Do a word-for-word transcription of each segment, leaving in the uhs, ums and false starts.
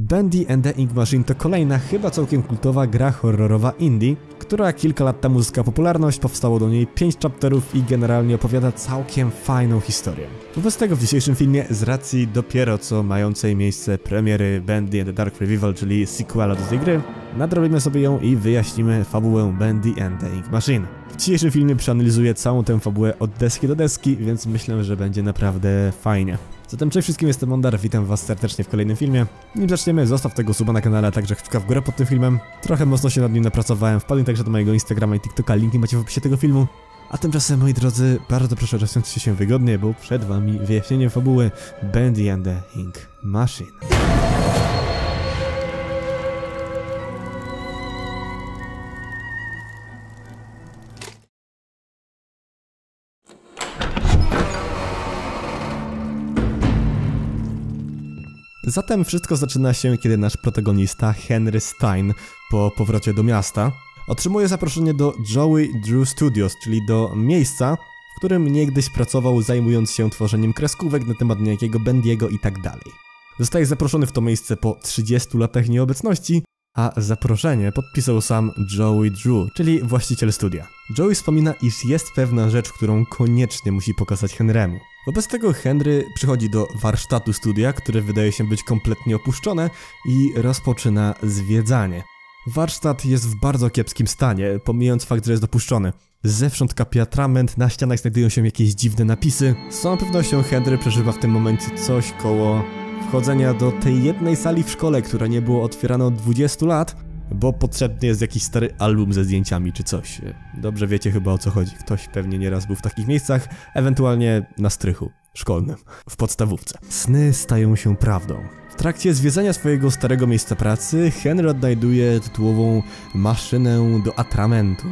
Bendy and the Ink Machine to kolejna, chyba całkiem kultowa gra horrorowa indie, która kilka lat temu zyskała popularność, powstało do niej pięć chapterów i generalnie opowiada całkiem fajną historię. Wobec tego w dzisiejszym filmie, z racji dopiero co mającej miejsce premiery Bendy and the Dark Revival, czyli sequela do tej gry, nadrobimy sobie ją i wyjaśnimy fabułę Bendy and the Ink Machine. W dzisiejszym filmie przeanalizuję całą tę fabułę od deski do deski, więc myślę, że będzie naprawdę fajnie. Zatem cześć wszystkim, jestem Mondar, witam was serdecznie w kolejnym filmie. Nim zaczniemy, zostaw tego suba na kanale, a także kciuka w górę pod tym filmem. Trochę mocno się nad nim napracowałem, wpadnij także do mojego Instagrama i TikToka, linki macie w opisie tego filmu. A tymczasem, moi drodzy, bardzo proszę, rozsiądźcie się wygodnie, bo przed wami wyjaśnienie fabuły Bendy and the Ink Machine. Zatem wszystko zaczyna się, kiedy nasz protagonista Henry Stein po powrocie do miasta otrzymuje zaproszenie do Joey Drew Studios, czyli do miejsca, w którym niegdyś pracował, zajmując się tworzeniem kreskówek na temat niejakiego Bendiego i tak dalej. Zostaje zaproszony w to miejsce po trzydziestu latach nieobecności, a zaproszenie podpisał sam Joey Drew, czyli właściciel studia. Joey wspomina, iż jest pewna rzecz, którą koniecznie musi pokazać Henrymu. Wobec tego Henry przychodzi do warsztatu studia, które wydaje się być kompletnie opuszczone, i rozpoczyna zwiedzanie. Warsztat jest w bardzo kiepskim stanie, pomijając fakt, że jest opuszczony. Zewsząd kapie atrament, na ścianach znajdują się jakieś dziwne napisy. Z całą pewnością Henry przeżywa w tym momencie coś koło wchodzenia do tej jednej sali w szkole, która nie była otwierana od dwudziestu lat, bo potrzebny jest jakiś stary album ze zdjęciami czy coś. Dobrze wiecie chyba, o co chodzi. Ktoś pewnie nieraz był w takich miejscach, ewentualnie na strychu szkolnym, w podstawówce. Sny stają się prawdą. W trakcie zwiedzania swojego starego miejsca pracy Henry odnajduje tytułową maszynę do atramentu.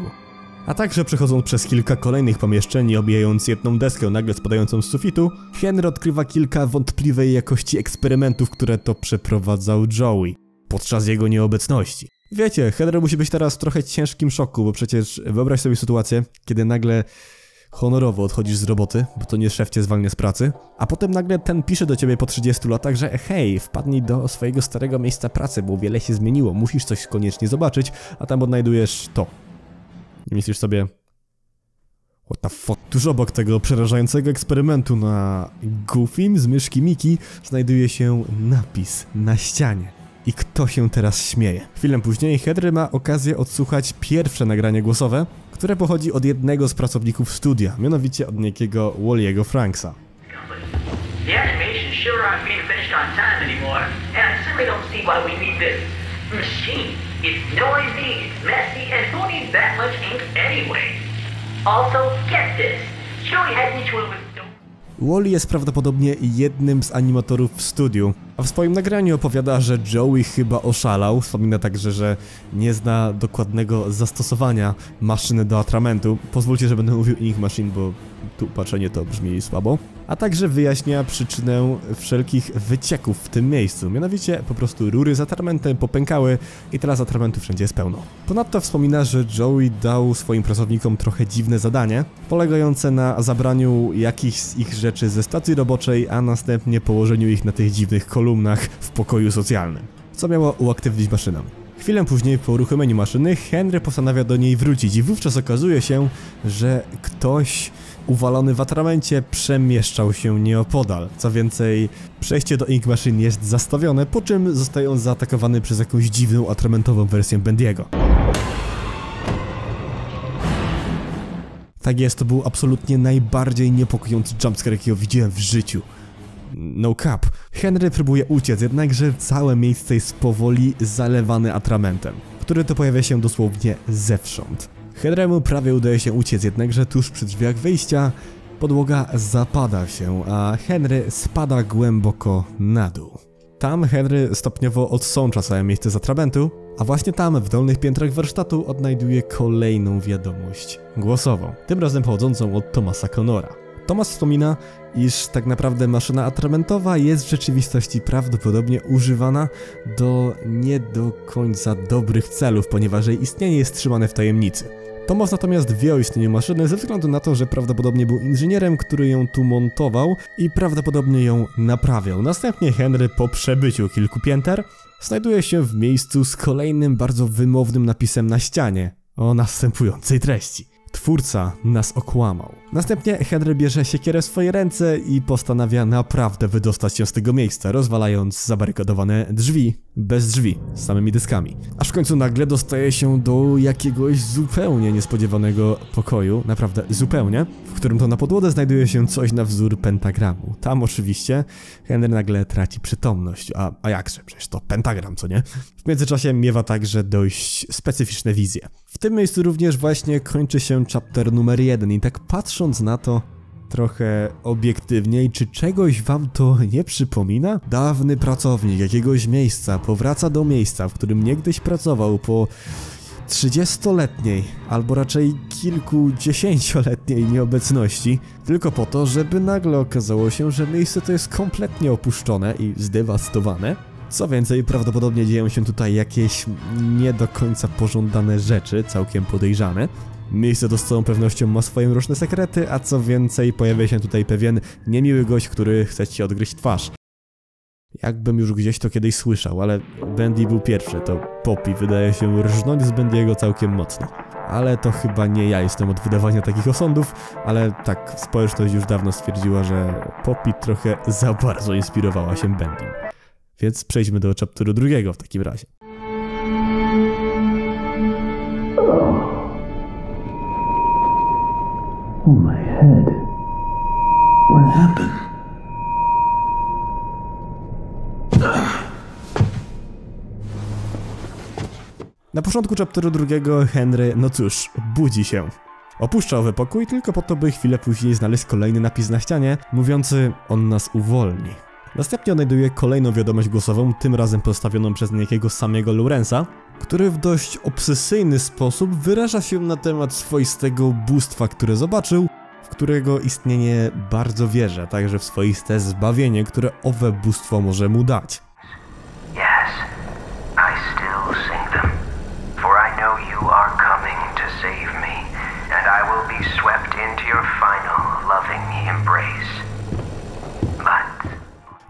A także przechodząc przez kilka kolejnych pomieszczeń i obijając jedną deskę nagle spadającą z sufitu, Henry odkrywa kilka wątpliwej jakości eksperymentów, które to przeprowadzał Joey podczas jego nieobecności. Wiecie, Henry musi być teraz w trochę ciężkim szoku, bo przecież wyobraź sobie sytuację, kiedy nagle honorowo odchodzisz z roboty, bo to nie szef cię zwalnia z pracy, a potem nagle ten pisze do ciebie po trzydziestu latach, że hej, wpadnij do swojego starego miejsca pracy, bo wiele się zmieniło, musisz coś koniecznie zobaczyć, a tam odnajdujesz to. I myślisz sobie, what the fuck? Tuż obok tego przerażającego eksperymentu na Goofim z myszki Miki znajduje się napis na ścianie. I kto się teraz śmieje? Chwilę później Henry ma okazję odsłuchać pierwsze nagranie głosowe, które pochodzi od jednego z pracowników studia, mianowicie od niejakiego Wally'ego Franksa. Wally jest prawdopodobnie jednym z animatorów w studiu, a w swoim nagraniu opowiada, że Joey chyba oszalał. Wspomina także, że nie zna dokładnego zastosowania maszyny do atramentu. Pozwólcie, że będę mówił Ink Machine, bo tu patrzenie to brzmi słabo. A także wyjaśnia przyczynę wszelkich wycieków w tym miejscu. Mianowicie po prostu rury z atramentem popękały i teraz atramentu wszędzie jest pełno. Ponadto wspomina, że Joey dał swoim pracownikom trochę dziwne zadanie, polegające na zabraniu jakichś z ich rzeczy ze stacji roboczej, a następnie położeniu ich na tych dziwnych kolumnach w pokoju socjalnym, co miało uaktywnić maszynę. Chwilę później po uruchomieniu maszyny Henry postanawia do niej wrócić i wówczas okazuje się, że ktoś uwalony w atramencie przemieszczał się nieopodal. Co więcej, przejście do Ink Machine jest zastawione, po czym zostaje on zaatakowany przez jakąś dziwną atramentową wersję Bendiego. Tak jest, to był absolutnie najbardziej niepokojący jumpscare, jakiego widziałem w życiu. No cap. Henry próbuje uciec, jednakże całe miejsce jest powoli zalewane atramentem, który to pojawia się dosłownie zewsząd. Henrymu prawie udaje się uciec, jednakże tuż przy drzwiach wyjścia podłoga zapada się, a Henry spada głęboko na dół. Tam Henry stopniowo odsącza całe miejsce z atramentu, a właśnie tam, w dolnych piętrach warsztatu, odnajduje kolejną wiadomość głosową, tym razem pochodzącą od Thomasa Connora. Thomas wspomina, iż tak naprawdę maszyna atramentowa jest w rzeczywistości prawdopodobnie używana do nie do końca dobrych celów, ponieważ jej istnienie jest trzymane w tajemnicy. Thomas natomiast wie o istnieniu maszyny ze względu na to, że prawdopodobnie był inżynierem, który ją tu montował i prawdopodobnie ją naprawiał. Następnie Henry po przebyciu kilku pięter znajduje się w miejscu z kolejnym bardzo wymownym napisem na ścianie o następującej treści: twórca nas okłamał. Następnie Henry bierze siekierę w swoje ręce i postanawia naprawdę wydostać się z tego miejsca, rozwalając zabarykadowane drzwi bez drzwi, z samymi deskami. Aż w końcu nagle dostaje się do jakiegoś zupełnie niespodziewanego pokoju, naprawdę zupełnie, w którym to na podłodze znajduje się coś na wzór pentagramu. Tam oczywiście Henry nagle traci przytomność, a, a jakże, przecież to pentagram, co nie? W międzyczasie miewa także dość specyficzne wizje. W tym miejscu również właśnie kończy się chapter numer jeden i tak patrząc na to trochę obiektywniej, czy czegoś wam to nie przypomina? Dawny pracownik jakiegoś miejsca powraca do miejsca, w którym niegdyś pracował po trzydziestoletniej, albo raczej kilkudziesięcioletniej nieobecności, tylko po to, żeby nagle okazało się, że miejsce to jest kompletnie opuszczone i zdewastowane. Co więcej, prawdopodobnie dzieją się tutaj jakieś nie do końca pożądane rzeczy, całkiem podejrzane. Miejsce to z całą pewnością ma swoje mroczne sekrety, a co więcej, pojawia się tutaj pewien niemiły gość, który chce ci odgryźć twarz. Jakbym już gdzieś to kiedyś słyszał, ale Bendy był pierwszy, to Poppy wydaje się rżnąć z Bendy'ego całkiem mocno. Ale to chyba nie ja jestem od wydawania takich osądów, ale tak, społeczność już dawno stwierdziła, że Poppy trochę za bardzo inspirowała się Bendy. Więc przejdźmy do chapteru drugiego w takim razie. Oh my head. What happened? Na początku chapteru drugiego Henry, no cóż, budzi się. Opuszcza owy pokój tylko po to, by chwilę później znaleźć kolejny napis na ścianie, mówiący: on nas uwolni. Następnie odnajduje kolejną wiadomość głosową, tym razem postawioną przez niejakiego samego Lawrence'a, który w dość obsesyjny sposób wyraża się na temat swoistego bóstwa, które zobaczył, w którego istnienie bardzo wierzy, a także w swoiste zbawienie, które owe bóstwo może mu dać. Yes, I still sing them, for I know you are coming to save me, and I will be swept into your final loving embrace.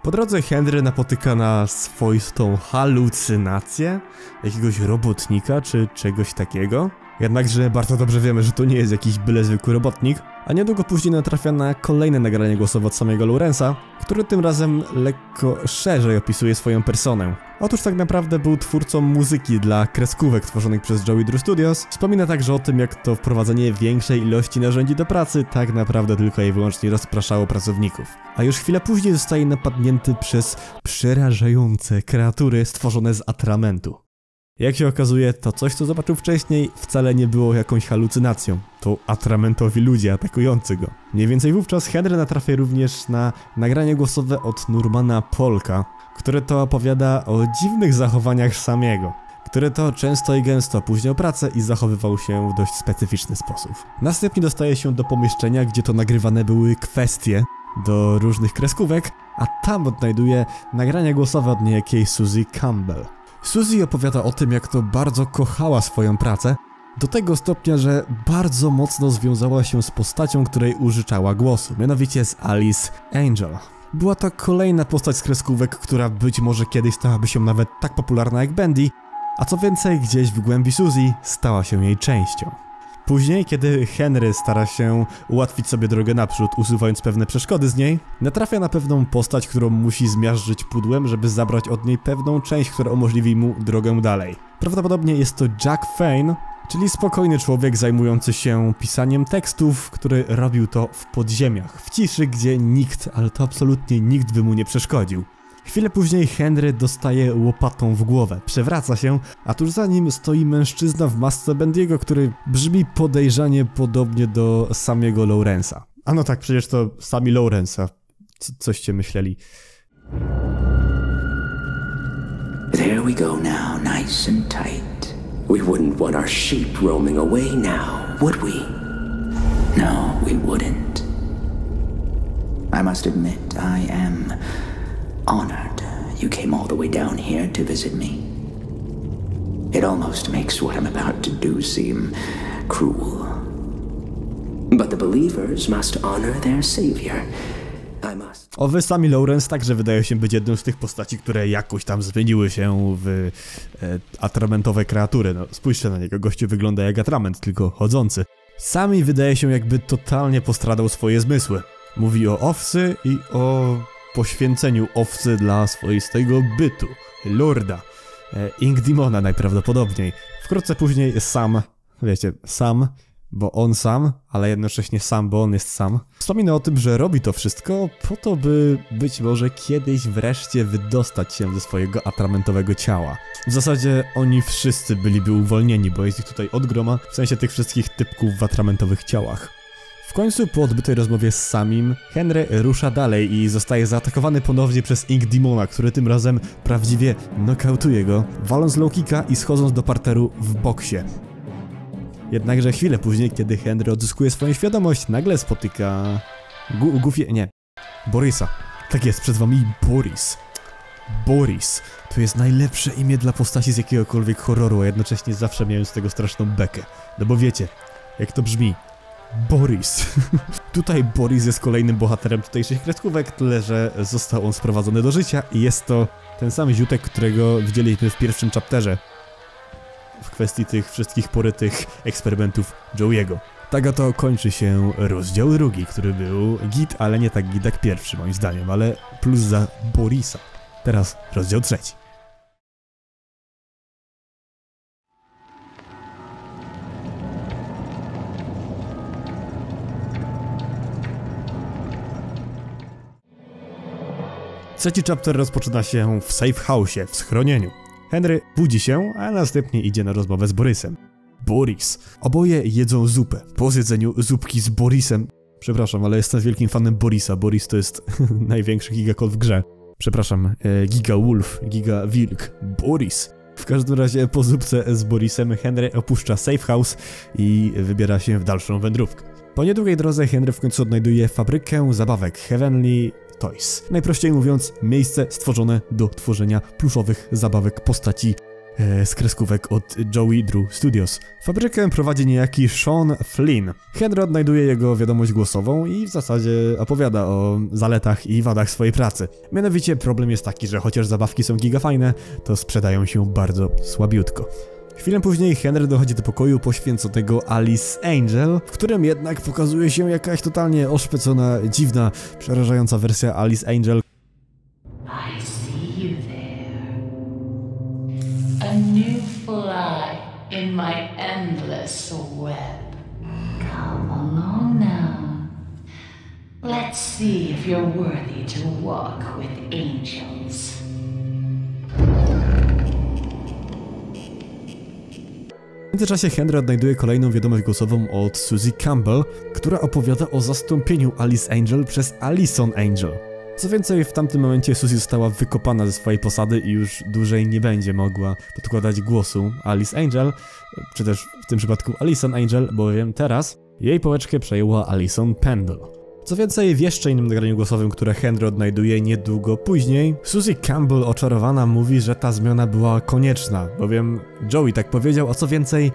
Po drodze Henry napotyka na swoistą halucynację jakiegoś robotnika czy czegoś takiego. Jednakże bardzo dobrze wiemy, że to nie jest jakiś byle zwykły robotnik, a niedługo później natrafia na kolejne nagranie głosowe od samego Lawrence'a, który tym razem lekko szerzej opisuje swoją personę. Otóż tak naprawdę był twórcą muzyki dla kreskówek tworzonych przez Joey Drew Studios. Wspomina także o tym, jak to wprowadzenie większej ilości narzędzi do pracy tak naprawdę tylko i wyłącznie rozpraszało pracowników. A już chwilę później zostaje napadnięty przez przerażające kreatury stworzone z atramentu. Jak się okazuje, to coś, co zobaczył wcześniej, wcale nie było jakąś halucynacją. To atramentowi ludzie atakujący go. Mniej więcej wówczas Henry natrafia również na nagranie głosowe od Normana Polka, które to opowiada o dziwnych zachowaniach samego, które to często i gęsto opóźniał pracę i zachowywał się w dość specyficzny sposób. Następnie dostaje się do pomieszczenia, gdzie to nagrywane były kwestie do różnych kreskówek, a tam odnajduje nagranie głosowe od niejakiej Suzy Campbell. Suzy opowiada o tym, jak to bardzo kochała swoją pracę, do tego stopnia, że bardzo mocno związała się z postacią, której użyczała głosu, mianowicie z Alice Angel. Była to kolejna postać z kreskówek, która być może kiedyś stałaby się nawet tak popularna jak Bendy, a co więcej, gdzieś w głębi Suzy stała się jej częścią. Później, kiedy Henry stara się ułatwić sobie drogę naprzód, usuwając pewne przeszkody z niej, natrafia na pewną postać, którą musi zmiażdżyć pudłem, żeby zabrać od niej pewną część, która umożliwi mu drogę dalej. Prawdopodobnie jest to Jack Fane, czyli spokojny człowiek zajmujący się pisaniem tekstów, który robił to w podziemiach, w ciszy, gdzie nikt, ale to absolutnie nikt by mu nie przeszkodził. Chwilę później Henry dostaje łopatą w głowę, przewraca się, a tuż za nim stoi mężczyzna w masce Bendy'ego, który brzmi podejrzanie podobnie do samego Lawrence'a. A no tak, przecież to sami Lawrence'a. C- coście myśleli. There we go now, nice and tight. We wouldn't want our sheep roaming away now, would we? No, we wouldn't. I must admit, I am... honored you came all the way down here to visit me. It almost makes what I'm about to do seem cruel. But the believers must honor their savior, Owy Sammy Lawrence także wydaje się być jedną z tych postaci, które jakoś tam zmieniły się w e, atramentowe kreatury. No, spójrzcie na niego, gościu wygląda jak atrament, tylko chodzący. Sammy wydaje się, jakby totalnie postradał swoje zmysły. Mówi o owcy i o poświęceniu owcy dla swoistego bytu, lorda, e, Ink Demona najprawdopodobniej. Wkrótce później sam, wiecie, sam, bo on sam, ale jednocześnie sam, bo on jest sam. Wspomina o tym, że robi to wszystko po to, by być może kiedyś wreszcie wydostać się ze swojego atramentowego ciała. W zasadzie oni wszyscy byliby uwolnieni, bo jest ich tutaj od groma, w sensie tych wszystkich typków w atramentowych ciałach. W końcu, po odbytej rozmowie z Samim, Henry rusza dalej i zostaje zaatakowany ponownie przez Ink Demona, który tym razem prawdziwie nokautuje go, waląc low kicka i schodząc do parteru w boksie. Jednakże chwilę później, kiedy Henry odzyskuje swoją świadomość, nagle spotyka... Gu Goofy... nie. Borisa. Tak jest, przed wami Boris. Boris. To jest najlepsze imię dla postaci z jakiegokolwiek horroru, a jednocześnie zawsze miałem z tego straszną bekę. No bo wiecie, jak to brzmi. Boris. Tutaj Boris jest kolejnym bohaterem tutejszych kreskówek, tyle że został on sprowadzony do życia i jest to ten sam ziutek, którego widzieliśmy w pierwszym chapterze. W kwestii tych wszystkich porytych eksperymentów Joey'ego. Tak oto kończy się rozdział drugi, który był git, ale nie tak git jak pierwszy moim zdaniem, ale plus za Borisa. Teraz rozdział trzeci. Trzeci chapter rozpoczyna się w safe house, w schronieniu. Henry budzi się, a następnie idzie na rozmowę z Borysem. Boris. Oboje jedzą zupę. Po zjedzeniu zupki z Borisem... Przepraszam, ale jestem wielkim fanem Borisa. Boris to jest największy gigakol w grze. Przepraszam, e, giga wolf, giga wilk. Boris. W każdym razie po zupce z Borisem Henry opuszcza safe house i wybiera się w dalszą wędrówkę. Po niedługiej drodze Henry w końcu odnajduje fabrykę zabawek Heavenly Toys. Najprościej mówiąc, miejsce stworzone do tworzenia pluszowych zabawek postaci e, z kreskówek od Joey Drew Studios. Fabrykę prowadzi niejaki Sean Flynn. Henry odnajduje jego wiadomość głosową i w zasadzie opowiada o zaletach i wadach swojej pracy. Mianowicie problem jest taki, że chociaż zabawki są gigafajne, to sprzedają się bardzo słabiutko. Chwilę później Henry dochodzi do pokoju poświęconego Alice Angel, w którym jednak pokazuje się jakaś totalnie oszpecona, dziwna, przerażająca wersja Alice Angel. I see you there. A new fly in my endless web. Come along now. Let's see if you're worthy to walk with angels. W międzyczasie Henry odnajduje kolejną wiadomość głosową od Suzy Campbell, która opowiada o zastąpieniu Alice Angel przez Allison Angel. Co więcej, w tamtym momencie Suzy została wykopana ze swojej posady i już dłużej nie będzie mogła podkładać głosu Alice Angel, czy też w tym przypadku Allison Angel, bowiem teraz jej pałeczkę przejęła Allison Pendle. Co więcej, w jeszcze innym nagraniu głosowym, które Henry odnajduje niedługo później, Suzy Campbell oczarowana mówi, że ta zmiana była konieczna, bowiem Joey tak powiedział, a co więcej,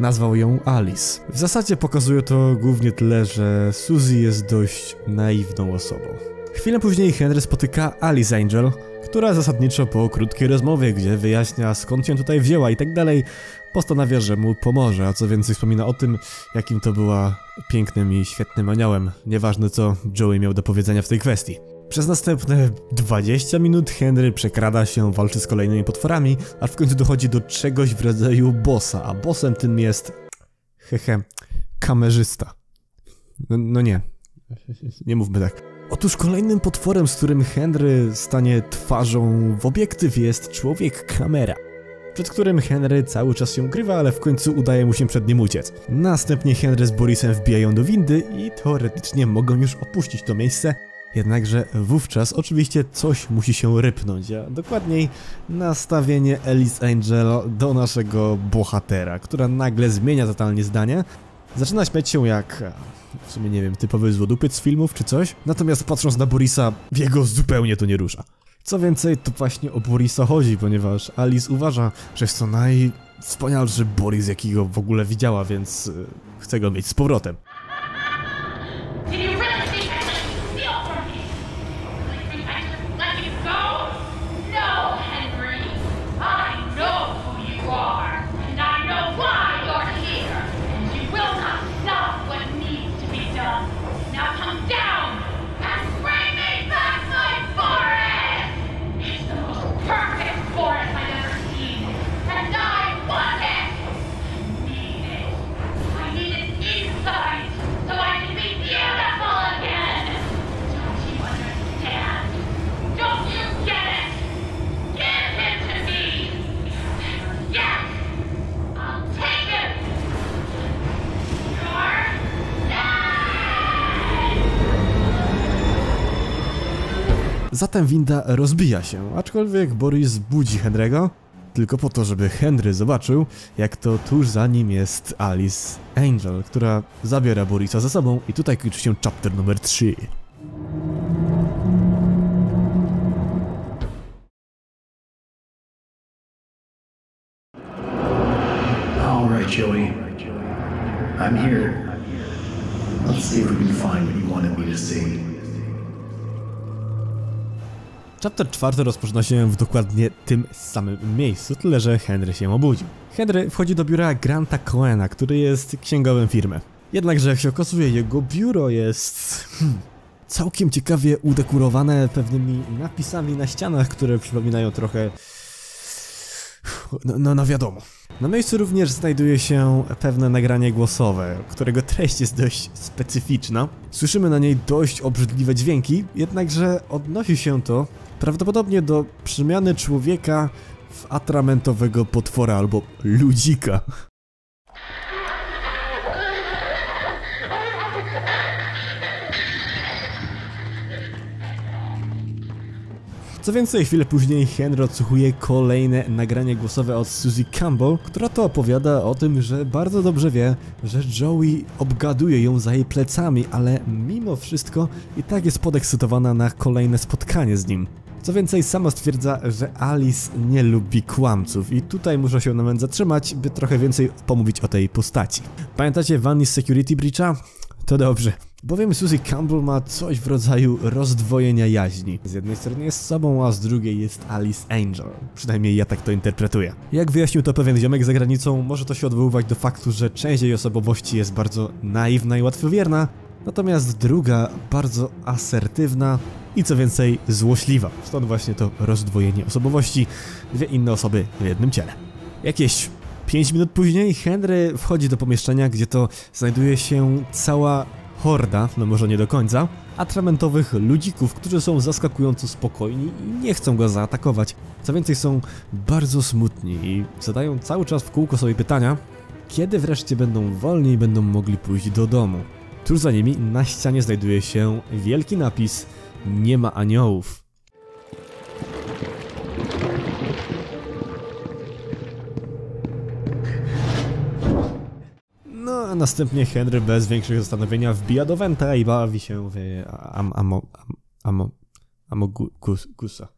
nazwał ją Alice. W zasadzie pokazuje to głównie tyle, że Suzy jest dość naiwną osobą. Chwilę później Henry spotyka Alice Angel, która zasadniczo po krótkiej rozmowie, gdzie wyjaśnia skąd się tutaj wzięła i tak dalej, postanawia, że mu pomoże, a co więcej wspomina o tym, jakim to była pięknym i świetnym aniołem, nieważne co Joey miał do powiedzenia w tej kwestii. Przez następne dwadzieścia minut Henry przekrada się, walczy z kolejnymi potworami, a w końcu dochodzi do czegoś w rodzaju bossa, a bossem tym jest... hehe... kamerzysta. No, no nie. Nie mówmy tak. Otóż kolejnym potworem, z którym Henry stanie twarzą w obiektyw, jest człowiek-kamera, przed którym Henry cały czas się ukrywa, ale w końcu udaje mu się przed nim uciec. Następnie Henry z Borisem wbijają do windy i teoretycznie mogą już opuścić to miejsce, jednakże wówczas oczywiście coś musi się rypnąć, a dokładniej nastawienie Alice Angel do naszego bohatera, która nagle zmienia totalnie zdanie. Zaczyna śmiać się jak, w sumie nie wiem, typowy złodupyt z filmów czy coś, natomiast patrząc na Borisa, jego zupełnie to nie rusza. Co więcej, to właśnie o Borisa chodzi, ponieważ Alice uważa, że jest to najwspanialszy Boris, jakiego w ogóle widziała, więc yy, chce go mieć z powrotem. Zatem winda rozbija się, aczkolwiek Boris budzi Henry'ego, tylko po to, żeby Henry zobaczył, jak to tuż za nim jest Alice Angel, która zabiera Borisa za sobą i tutaj kończy się chapter numer trzy. Joey, I'm here. Let's see if we can find what you wanted me to see. Chapter czwarty rozpoczyna się w dokładnie tym samym miejscu, tyle że Henry się obudził. Henry wchodzi do biura Granta Cohena, który jest księgowym firmy. Jednakże jak się okazuje, jego biuro jest hmm, całkiem ciekawie udekorowane pewnymi napisami na ścianach, które przypominają trochę... No, no, no wiadomo. Na miejscu również znajduje się pewne nagranie głosowe, którego treść jest dość specyficzna. Słyszymy na niej dość obrzydliwe dźwięki, jednakże odnosi się to prawdopodobnie do przemiany człowieka w atramentowego potwora albo ludzika. Co więcej, chwilę później Henry odsłuchuje kolejne nagranie głosowe od Suzy Campbell, która to opowiada o tym, że bardzo dobrze wie, że Joey obgaduje ją za jej plecami, ale mimo wszystko i tak jest podekscytowana na kolejne spotkanie z nim. Co więcej, sama stwierdza, że Alice nie lubi kłamców i tutaj muszę się na moment zatrzymać, by trochę więcej pomówić o tej postaci. Pamiętacie Vanny z Security Breacha? To dobrze. Bowiem Suzy Campbell ma coś w rodzaju rozdwojenia jaźni. Z jednej strony jest sobą, a z drugiej jest Alice Angel. Przynajmniej ja tak to interpretuję. Jak wyjaśnił to pewien ziomek za granicą, może to się odwoływać do faktu, że część jej osobowości jest bardzo naiwna i łatwowierna, natomiast druga bardzo asertywna i co więcej złośliwa. Stąd właśnie to rozdwojenie osobowości, dwie inne osoby w jednym ciele. Jakieś... pięć minut później Henry wchodzi do pomieszczenia, gdzie to znajduje się cała horda, no może nie do końca, atramentowych ludzików, którzy są zaskakująco spokojni i nie chcą go zaatakować. Co więcej, są bardzo smutni i zadają cały czas w kółko sobie pytania, kiedy wreszcie będą wolni i będą mogli pójść do domu. Tuż za nimi na ścianie znajduje się wielki napis "Nie ma aniołów". A następnie Henry bez większych zastanowienia wbija do Wenta i bawi się w am, amo, am, amo, amo gu, gus, gusa.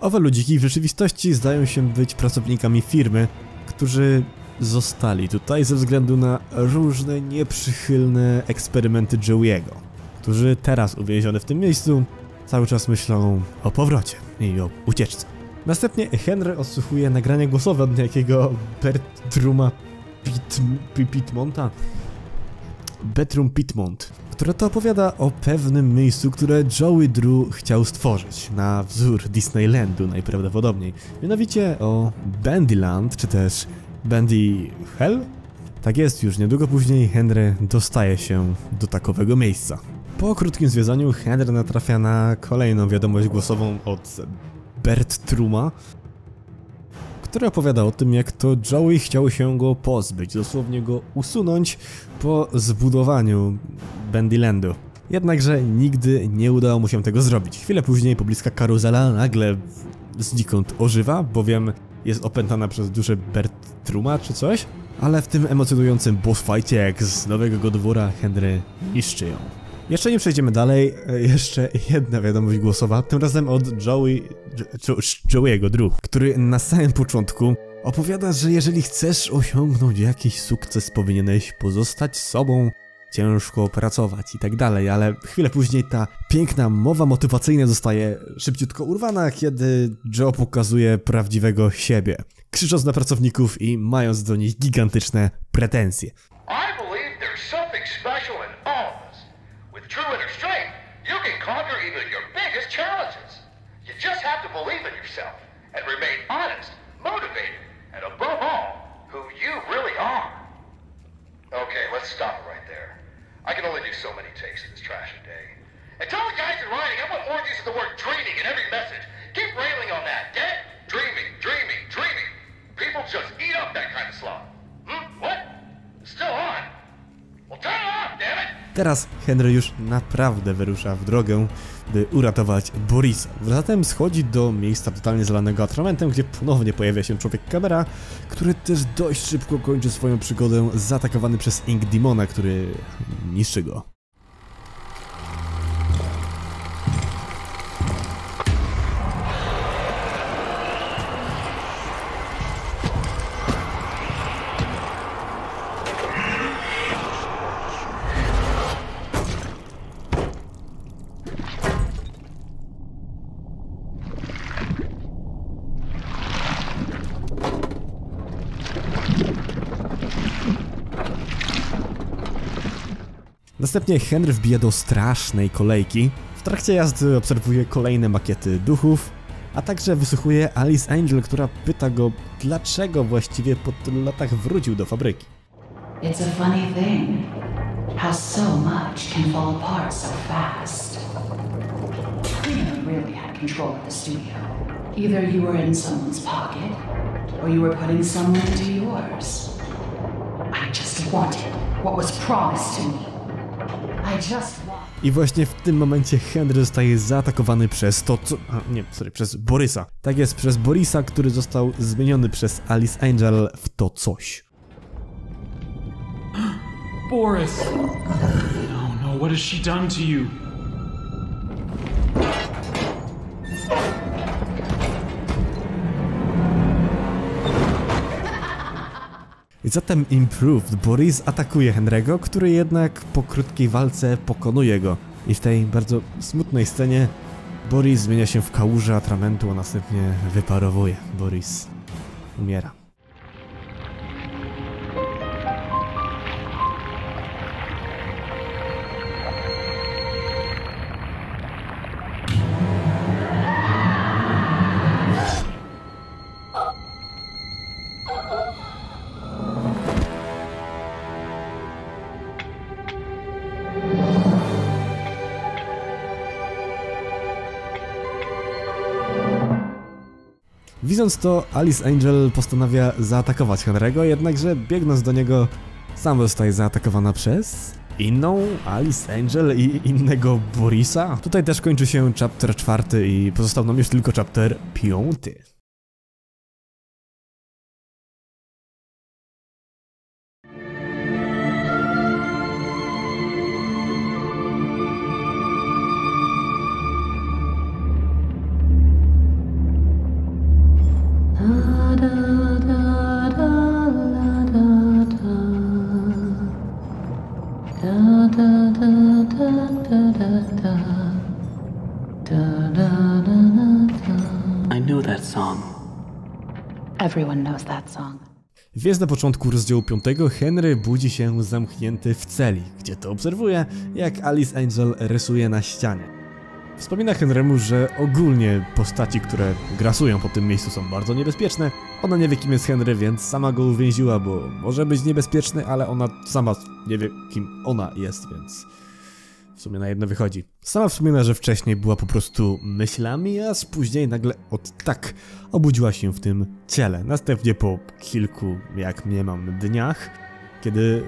Owe ludziki w rzeczywistości zdają się być pracownikami firmy, którzy zostali tutaj ze względu na różne nieprzychylne eksperymenty Joey'ego, którzy teraz uwięziony w tym miejscu cały czas myślą o powrocie i o ucieczce. Następnie Henry odsłuchuje nagranie głosowe od niejakiego Bertruma Piedmonta, Bertrum Piedmont, która to opowiada o pewnym miejscu, które Joey Drew chciał stworzyć na wzór Disneylandu najprawdopodobniej, mianowicie o Bendyland, czy też Bendy Hell? Tak jest, już niedługo później Henry dostaje się do takowego miejsca. Po krótkim zwiedzaniu Henry natrafia na kolejną wiadomość głosową od Bertruma, który opowiada o tym, jak to Joey chciał się go pozbyć, dosłownie go usunąć po zbudowaniu Bendylandu. Jednakże nigdy nie udało mu się tego zrobić. Chwilę później pobliska karuzela nagle znikąd ożywa, bowiem jest opętana przez duszę Bertruma czy coś, ale w tym emocjonującym boss fight'cie jak z nowego godowora Henry niszczy ją. Jeszcze nie przejdziemy dalej, jeszcze jedna wiadomość głosowa, tym razem od Joey... Jo, Joey'ego Drew, który na samym początku opowiada, że jeżeli chcesz osiągnąć jakiś sukces, powinieneś pozostać sobą, ciężko pracować i tak dalej, ale chwilę później ta piękna mowa motywacyjna zostaje szybciutko urwana, kiedy Joe pokazuje prawdziwego siebie, krzycząc na pracowników i mając do nich gigantyczne pretensje. Teraz Henry już naprawdę wyrusza w drogę by uratować Borisa. Zatem schodzi do miejsca totalnie zalanego atramentem, gdzie ponownie pojawia się człowiek-kamera, który też dość szybko kończy swoją przygodę zaatakowany przez Ink Demona, który niszczy go. Następnie Henry wbija do strasznej kolejki. W trakcie jazdy obserwuje kolejne makiety duchów, a także wysłuchuje Alice Angel, która pyta go, dlaczego właściwie po tylu latach wrócił do fabryki. It's a funny thing how so much can fall apart so fast. You never really had control of the studio. Either you were in someone's pocket or you were putting someone into yours. I just wanted what was promised to me. I właśnie w tym momencie Henry zostaje zaatakowany przez to, co... A, nie, sorry, przez Borisa. Tak jest, przez Borisa, który został zmieniony przez Alice Angel w to coś. Boris! No, no, what has she done to you? Zatem Improved Boris atakuje Henry'ego, który jednak po krótkiej walce pokonuje go. I w tej bardzo smutnej scenie Boris zmienia się w kałużę atramentu, a następnie wyparowuje. Boris umiera. Widząc to, Alice Angel postanawia zaatakować Henry'ego, jednakże biegnąc do niego, sam zostaje zaatakowana przez inną Alice Angel i innego Borisa. Tutaj też kończy się chapter czwarty i pozostał nam już tylko chapter piąty. Więc na początku rozdziału piątego Henry budzi się zamknięty w celi, gdzie to obserwuje, jak Alice Angel rysuje na ścianie. Wspomina Henrymu, że ogólnie postaci, które grasują po tym miejscu, są bardzo niebezpieczne. Ona nie wie, kim jest Henry, więc sama go uwięziła, bo może być niebezpieczny, ale ona sama nie wie, kim ona jest, więc w sumie na jedno wychodzi. Sama wspomina, że wcześniej była po prostu myślami, a później nagle od tak obudziła się w tym ciele. Następnie po kilku, jak nie mam, dniach, kiedy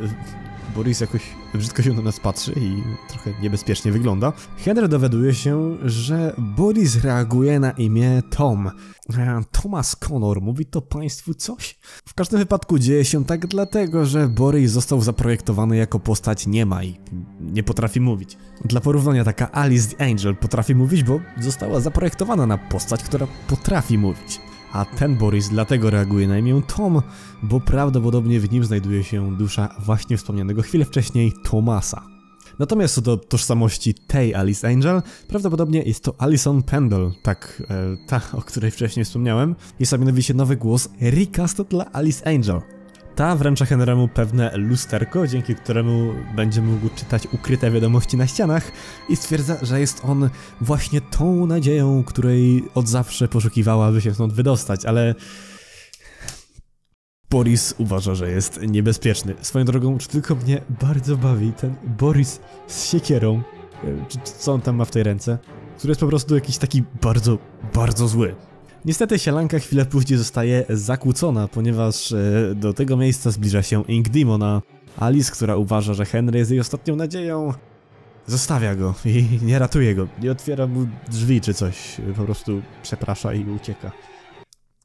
Boris jakoś brzydko się na nas patrzy i trochę niebezpiecznie wygląda, Henry dowiaduje się, że Boris reaguje na imię Tom. Thomas Connor, mówi to państwu coś? W każdym wypadku dzieje się tak dlatego, że Boris został zaprojektowany jako postać niema i nie potrafi mówić. Dla porównania taka Alice Angel potrafi mówić, bo została zaprojektowana na postać, która potrafi mówić. A ten Boris dlatego reaguje na imię Tom, bo prawdopodobnie w nim znajduje się dusza właśnie wspomnianego chwilę wcześniej Thomasa. Natomiast co do tożsamości tej Alice Angel, prawdopodobnie jest to Allison Pendle, tak, e, ta, o której wcześniej wspomniałem. Jest to mianowicie nowy głos recast dla Alice Angel. Ta wręcza Henry'emu pewne lusterko, dzięki któremu będzie mógł czytać ukryte wiadomości na ścianach i stwierdza, że jest on właśnie tą nadzieją, której od zawsze poszukiwała, by się stąd wydostać, ale Boris uważa, że jest niebezpieczny. Swoją drogą, czy tylko mnie bardzo bawi ten Boris z siekierą, czy, czy co on tam ma w tej ręce, który jest po prostu jakiś taki bardzo, bardzo zły. Niestety sielanka chwilę później zostaje zakłócona, ponieważ e, do tego miejsca zbliża się Ink Demon, a Alice, która uważa, że Henry jest jej ostatnią nadzieją, Zostawia go i nie ratuje go. Nie otwiera mu drzwi czy coś. Po prostu przeprasza i ucieka.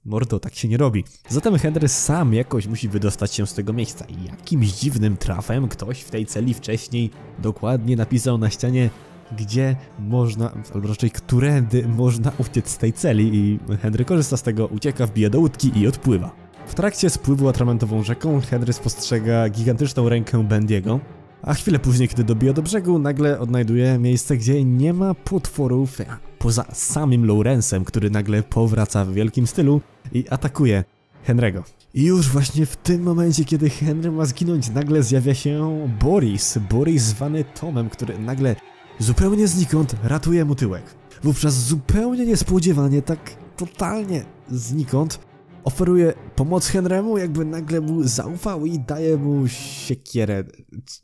Mordo, tak się nie robi. Zatem Henry sam jakoś musi wydostać się z tego miejsca. I jakimś dziwnym trafem ktoś w tej celi wcześniej dokładnie napisał na ścianie, gdzie można, albo raczej którędy można uciec z tej celi. I Henry korzysta z tego, ucieka, wbija do łódki i odpływa. W trakcie spływu atramentową rzeką Henry spostrzega gigantyczną rękę Bendiego. A chwilę później, gdy dobija do brzegu, nagle odnajduje miejsce, gdzie nie ma potworów, poza samym Lawrence'em, który nagle powraca w wielkim stylu i atakuje Henry'ego. I już właśnie w tym momencie, kiedy Henry ma zginąć, nagle zjawia się Boris, Boris zwany Tomem, który nagle zupełnie znikąd ratuje mu tyłek. Wówczas zupełnie niespodziewanie, tak totalnie znikąd, oferuje pomoc Henry'emu, jakby nagle mu zaufał i daje mu siekierę.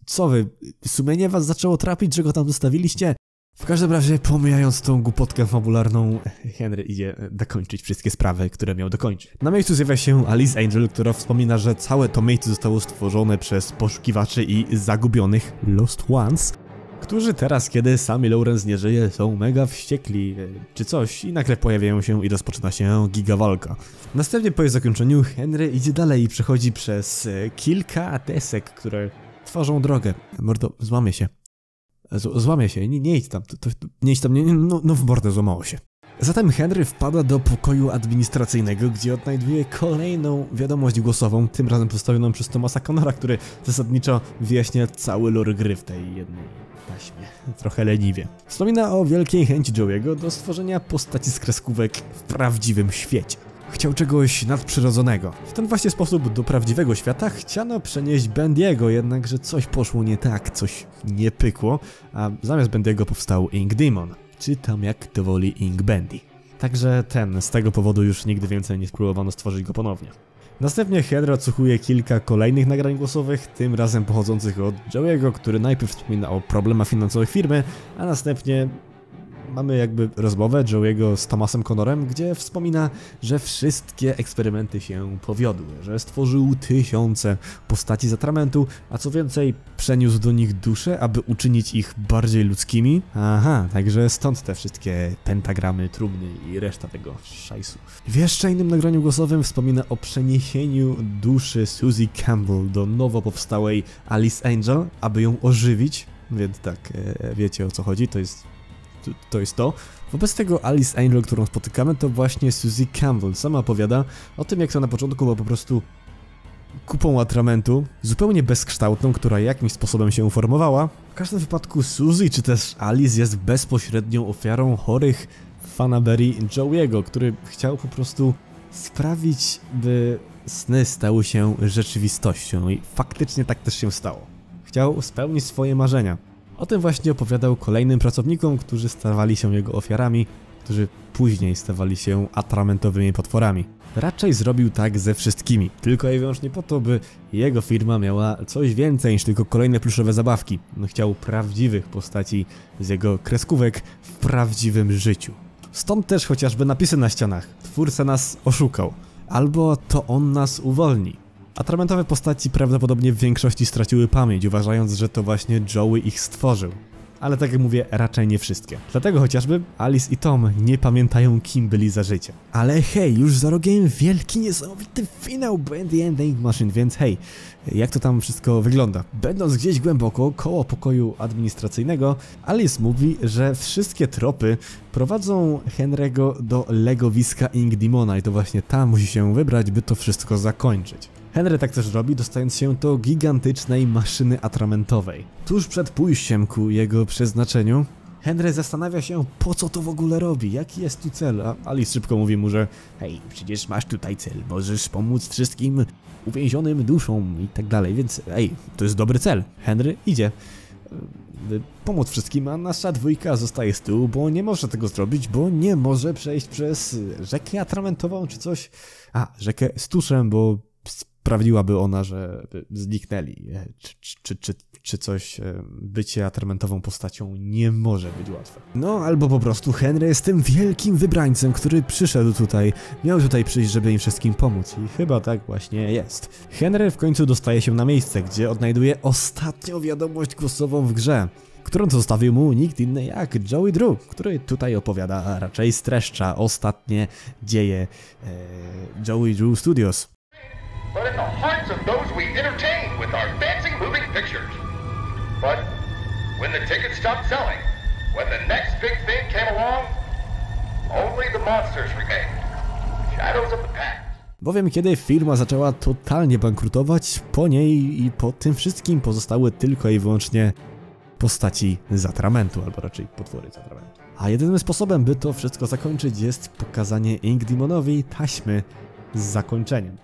Co wy, sumienie was zaczęło trapić, że go tam zostawiliście? W każdym razie, pomijając tą głupotkę fabularną, Henry idzie dokończyć wszystkie sprawy, które miał dokończyć. Na miejscu zjawia się Alice Angel, która wspomina, że całe to miejsce zostało stworzone przez poszukiwaczy i zagubionych Lost Ones, którzy teraz, kiedy Sammy Lawrence nie żyje, są mega wściekli czy coś i nagle pojawiają się i rozpoczyna się gigawalka. Następnie po jej zakończeniu Henry idzie dalej i przechodzi przez kilka desek, które tworzą drogę. Mordo, złamie się. Z złamie się, nie, nie idź tam, to, to, nie idź tam, nie, no, no w mordę złamało się. Zatem Henry wpada do pokoju administracyjnego, gdzie odnajduje kolejną wiadomość głosową, tym razem postawioną przez Thomasa Connora, który zasadniczo wyjaśnia cały lore gry w tej jednej taśmie. Trochę leniwie. Wspomina o wielkiej chęci Joey'ego do stworzenia postaci z kreskówek w prawdziwym świecie. Chciał czegoś nadprzyrodzonego. W ten właśnie sposób do prawdziwego świata chciano przenieść Bendiego, jednakże coś poszło nie tak, coś nie pykło, a zamiast Bendiego powstał Ink Demon. Czytam jak to woli Ink Bendy. Także ten, z tego powodu już nigdy więcej nie spróbowano stworzyć go ponownie. Następnie Henry odsłuchuje kilka kolejnych nagrań głosowych, tym razem pochodzących od Joey'ego, który najpierw wspomina o problemach finansowych firmy, a następnie mamy jakby rozmowę Joey'ego z Thomasem Connorem, gdzie wspomina, że wszystkie eksperymenty się powiodły, że stworzył tysiące postaci z atramentu, a co więcej przeniósł do nich dusze, aby uczynić ich bardziej ludzkimi. Aha, także stąd te wszystkie pentagramy, trumny i reszta tego szajsu. W jeszcze innym nagraniu głosowym wspomina o przeniesieniu duszy Suzy Campbell do nowo powstałej Alice Angel, aby ją ożywić, więc tak, wiecie o co chodzi, to jest... To jest to. Wobec tego Alice Angel, którą spotykamy, to właśnie Suzy Campbell. Sama opowiada o tym, jak to na początku była po prostu kupą atramentu, zupełnie bezkształtną, która jakimś sposobem się uformowała. W każdym wypadku Suzy, czy też Alice, jest bezpośrednią ofiarą chorych fanaberii Joey'ego, który chciał po prostu sprawić, by sny stały się rzeczywistością. I faktycznie tak też się stało. Chciał spełnić swoje marzenia. O tym właśnie opowiadał kolejnym pracownikom, którzy stawali się jego ofiarami, którzy później stawali się atramentowymi potworami. Raczej zrobił tak ze wszystkimi, tylko i wyłącznie po to, by jego firma miała coś więcej niż tylko kolejne pluszowe zabawki. Chciał prawdziwych postaci z jego kreskówek w prawdziwym życiu. Stąd też chociażby napisy na ścianach. Twórca nas oszukał, albo to on nas uwolni. Atramentowe postaci prawdopodobnie w większości straciły pamięć, uważając, że to właśnie Joey ich stworzył. Ale tak jak mówię, raczej nie wszystkie. Dlatego chociażby Alice i Tom nie pamiętają, kim byli za życia. Ale hej, już za rogiem wielki, niesamowity finał Bendy and the Ink Machine, więc hej, jak to tam wszystko wygląda? Będąc gdzieś głęboko, koło pokoju administracyjnego, Alice mówi, że wszystkie tropy prowadzą Henry'ego do legowiska Ink Demona i to właśnie tam musi się wybrać, by to wszystko zakończyć. Henry tak też robi, dostając się do gigantycznej maszyny atramentowej. Tuż przed pójściem ku jego przeznaczeniu, Henry zastanawia się, po co to w ogóle robi, jaki jest tu cel, a Alice szybko mówi mu, że hej, przecież masz tutaj cel, możesz pomóc wszystkim uwięzionym duszom i tak dalej, więc hej, to jest dobry cel. Henry idzie, by pomóc wszystkim, a nasza dwójka zostaje z tyłu, bo nie może tego zrobić, bo nie może przejść przez rzekę atramentową czy coś, a rzekę z tuszem, bo sprawdziłaby ona, że zniknęli, czy, czy, czy, czy coś, bycie atramentową postacią nie może być łatwe. No albo po prostu Henry jest tym wielkim wybrańcem, który przyszedł tutaj, miał tutaj przyjść, żeby im wszystkim pomóc i chyba tak właśnie jest. Henry w końcu dostaje się na miejsce, gdzie odnajduje ostatnią wiadomość głosową w grze, którą zostawił mu nikt inny jak Joey Drew, który tutaj opowiada, a raczej streszcza ostatnie dzieje e, Joey Drew Studios. But in the hearts of those we entertain with our fancy moving pictures. But when the tickets stopped selling, when the next big thing came along, only the monsters remained. Shadows of the past. Bowiem kiedy firma zaczęła totalnie bankrutować, po niej i po tym wszystkim pozostały tylko i wyłącznie postaci z atramentu, albo raczej potwory z atramentu. A jedynym sposobem, by to wszystko zakończyć, jest pokazanie Ink Demonowi taśmy z zakończeniem.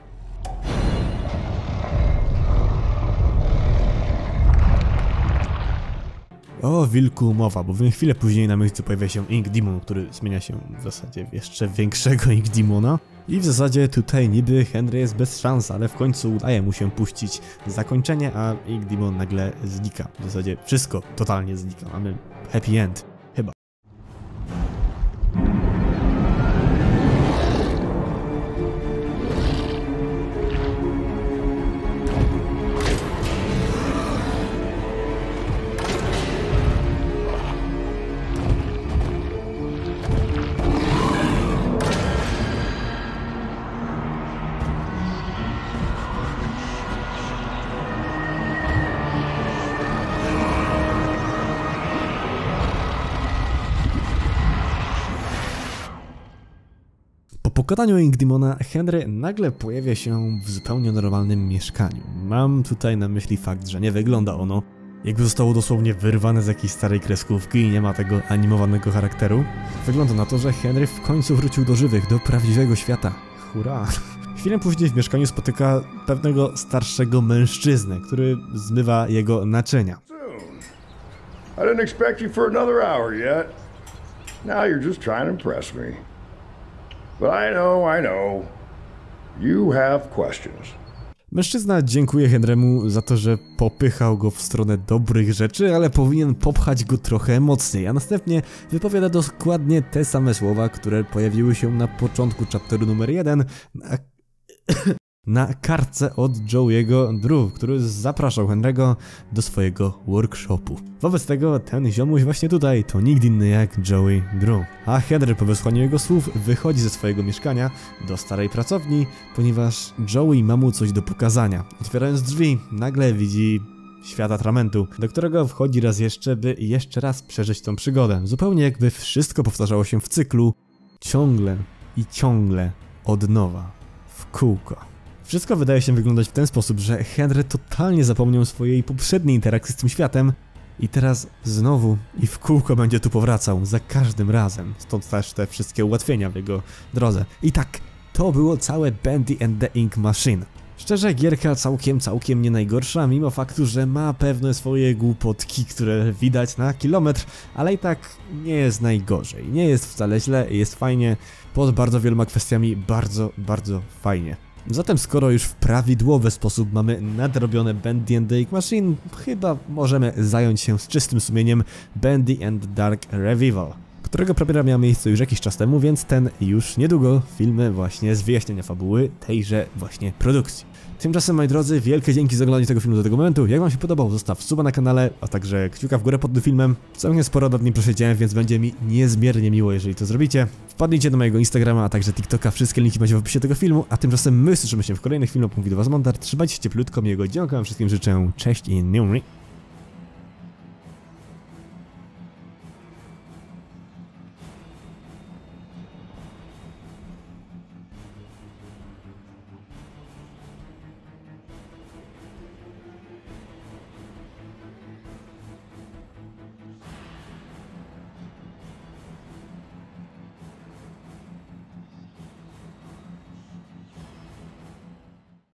O wilku mowa, bowiem chwilę później na miejscu pojawia się Ink Demon, który zmienia się w zasadzie w jeszcze większego Ink Demona. I w zasadzie tutaj niby Henry jest bez szans, ale w końcu udaje mu się puścić zakończenie, a Ink Demon nagle znika. W zasadzie wszystko totalnie znika, mamy happy end, chyba. Po pokonaniu Ink Demona Henry nagle pojawia się w zupełnie normalnym mieszkaniu. Mam tutaj na myśli fakt, że nie wygląda ono jakby zostało dosłownie wyrwane z jakiejś starej kreskówki i nie ma tego animowanego charakteru. Wygląda na to, że Henry w końcu wrócił do żywych, do prawdziwego świata. Hurra! Chwilę później w mieszkaniu spotyka pewnego starszego mężczyznę, który zmywa jego naczynia. I didn't expect you for another hour yet. Now you're just trying to impress me. But I know, I know. You have questions. Mężczyzna dziękuje Henrymu za to, że popychał go w stronę dobrych rzeczy, ale powinien popchać go trochę mocniej, a następnie wypowiada dokładnie te same słowa, które pojawiły się na początku chapteru numer jeden na, na kartce od Joey'ego Drew, który zapraszał Henry'ego do swojego workshopu. Wobec tego ten ziomuś właśnie tutaj to nikt inny jak Joey Drew. A Henry po wysłaniu jego słów wychodzi ze swojego mieszkania do starej pracowni, ponieważ Joey ma mu coś do pokazania. Otwierając drzwi, nagle widzi świat atramentu, do którego wchodzi raz jeszcze, by jeszcze raz przeżyć tą przygodę. Zupełnie jakby wszystko powtarzało się w cyklu ciągle i ciągle od nowa, w kółko. Wszystko wydaje się wyglądać w ten sposób, że Henry totalnie zapomniał swojej poprzedniej interakcji z tym światem, i teraz znowu i w kółko będzie tu powracał, za każdym razem. Stąd też te wszystkie ułatwienia w jego drodze. I tak, to było całe Bendy and the Ink Machine. Szczerze, gierka całkiem, całkiem nie najgorsza, mimo faktu, że ma pewne swoje głupotki, które widać na kilometr, ale i tak nie jest najgorzej. Nie jest wcale źle, jest fajnie, pod bardzo wieloma kwestiami bardzo, bardzo fajnie. Zatem skoro już w prawidłowy sposób mamy nadrobione Bendy and the Ink Machine, chyba możemy zająć się z czystym sumieniem Bendy and the Dark Revival, którego premiera miała miejsce już jakiś czas temu, więc ten już niedługo filmy właśnie z wyjaśnienia fabuły tejże właśnie produkcji. Tymczasem, moi drodzy, wielkie dzięki za oglądanie tego filmu do tego momentu. Jak wam się podobał, zostaw suba na kanale, a także kciuka w górę pod tym filmem. Całkiem sporo dawniej przesiedziałem, więc będzie mi niezmiernie miło, jeżeli to zrobicie. Wpadnijcie do mojego Instagrama, a także TikToka, wszystkie linki macie w opisie tego filmu. A tymczasem my słyszymy się w kolejnych filmach. Mówi do was Mondar, trzymajcie się cieplutko, miłego dzionka, wszystkim życzę, cześć i niumri.